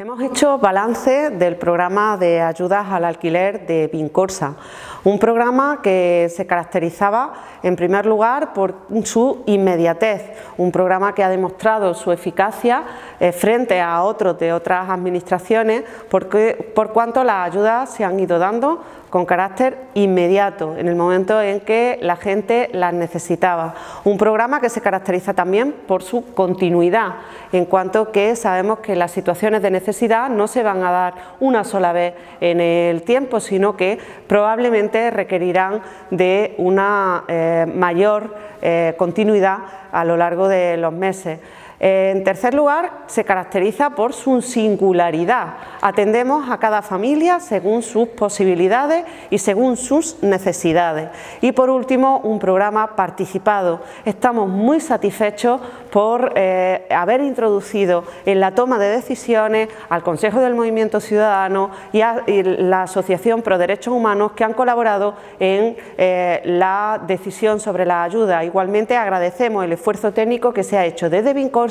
Hemos hecho balance del programa de ayudas al alquiler de Vimcorsa, un programa que se caracterizaba en primer lugar por su inmediatez, un programa que ha demostrado su eficacia frente a otros de otras administraciones por cuanto las ayudas se han ido dando con carácter inmediato, en el momento en que la gente las necesitaba. Un programa que se caracteriza también por su continuidad, en cuanto que sabemos que las situaciones de necesidad no se van a dar una sola vez en el tiempo, sino que probablemente requerirán de una mayor continuidad a lo largo de los meses. En tercer lugar, se caracteriza por su singularidad. Atendemos a cada familia según sus posibilidades y según sus necesidades. Y por último, un programa participado. Estamos muy satisfechos por haber introducido en la toma de decisiones al Consejo del Movimiento Ciudadano y la Asociación Pro Derechos Humanos, que han colaborado en la decisión sobre la ayuda. Igualmente agradecemos el esfuerzo técnico que se ha hecho desde Vincón,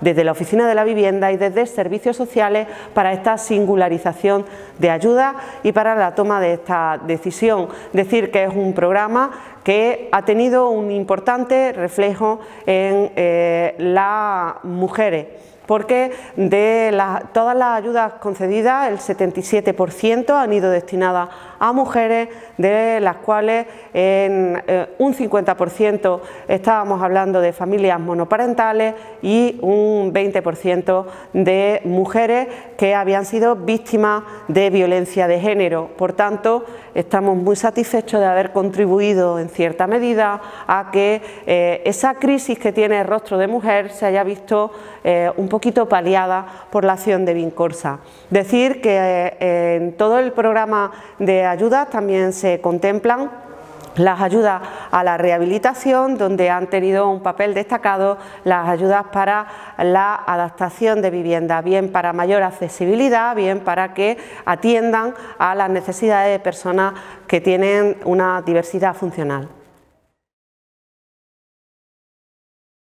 desde la Oficina de la Vivienda y desde Servicios Sociales para esta singularización de ayuda y para la toma de esta decisión. Decir que es un programa que ha tenido un importante reflejo en las mujeres, porque de todas las ayudas concedidas, el 77% han ido destinadas a mujeres, de las cuales en un 50% estábamos hablando de familias monoparentales y un 20% de mujeres que habían sido víctimas de violencia de género. Por tanto, estamos muy satisfechos de haber contribuido en cierta medida a que esa crisis que tiene el rostro de mujer se haya visto un poquito paliada por la acción de Vimcorsa. Decir que en todo el programa de ayudas también se contemplan las ayudas a la rehabilitación, donde han tenido un papel destacado las ayudas para la adaptación de vivienda, bien para mayor accesibilidad, bien para que atiendan a las necesidades de personas que tienen una diversidad funcional.